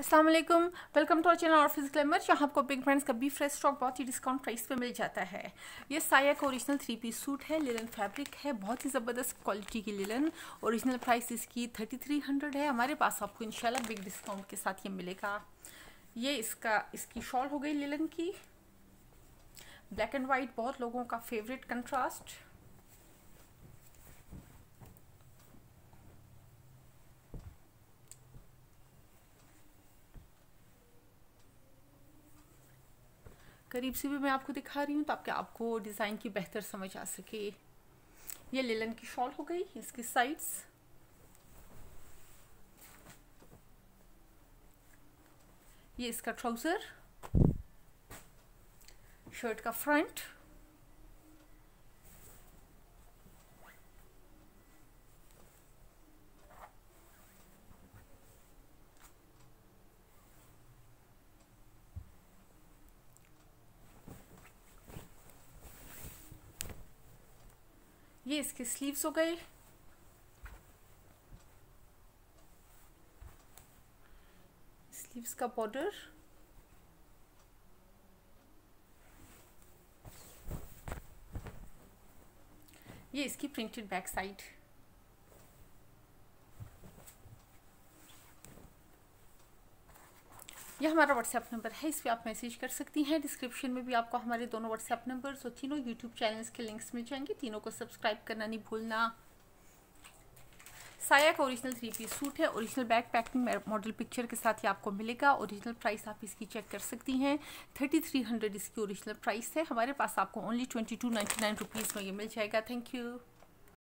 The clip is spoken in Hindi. अस्सलाम वालेकुम, वेलकम टू आवर चैनल और फिजिकल ग्लैमर, जहाँ आपको बिग ब्रांड्स का बी फ्रेश स्टॉक बहुत ही डिस्काउंट प्राइस पे मिल जाता है। ये साया का ओरिजिनल 3 पीस सूट है, लिलन फैब्रिक है, बहुत ही ज़बरदस्त क्वालिटी की लिलन। ओरिजिनल प्राइस इसकी 3300 है। हमारे पास आपको इंशाल्लाह बिग डिस्काउंट के साथ ये मिलेगा। ये इसकी शॉल हो गई लिलन की, ब्लैक एंड वाइट बहुत लोगों का फेवरेट कंट्रास्ट। करीब से भी मैं आपको दिखा रही हूँ ताकि आपको डिज़ाइन की बेहतर समझ आ सके। ये लिलन की शॉल हो गई, इसकी साइड्स। ये इसका ट्राउज़र, शर्ट का फ्रंट। ये इसके स्लीव्स हो गए। स्लीव्स का बॉर्डर, ये इसकी प्रिंटेड बैक साइड। यह हमारा व्हाट्सएप नंबर है, इस पर आप मैसेज कर सकती हैं। डिस्क्रिप्शन में भी आपको हमारे दोनों व्हाट्सएप नंबर्स और तीनों यूट्यूब चैनल्स के लिंक्स मिल जाएंगे। तीनों को सब्सक्राइब करना नहीं भूलना। साया का ओरिजिनल 3 पीस सूट है, original back packing model picture के साथ ही आपको मिलेगा। ओरिजिनल प्राइस आप इसकी चेक कर सकती हैं, 3300 इसकी ओरिजिनल प्राइस है। हमारे पास आपको ओनली 2299 रुपीज़ में ये मिल जाएगा। Thank you.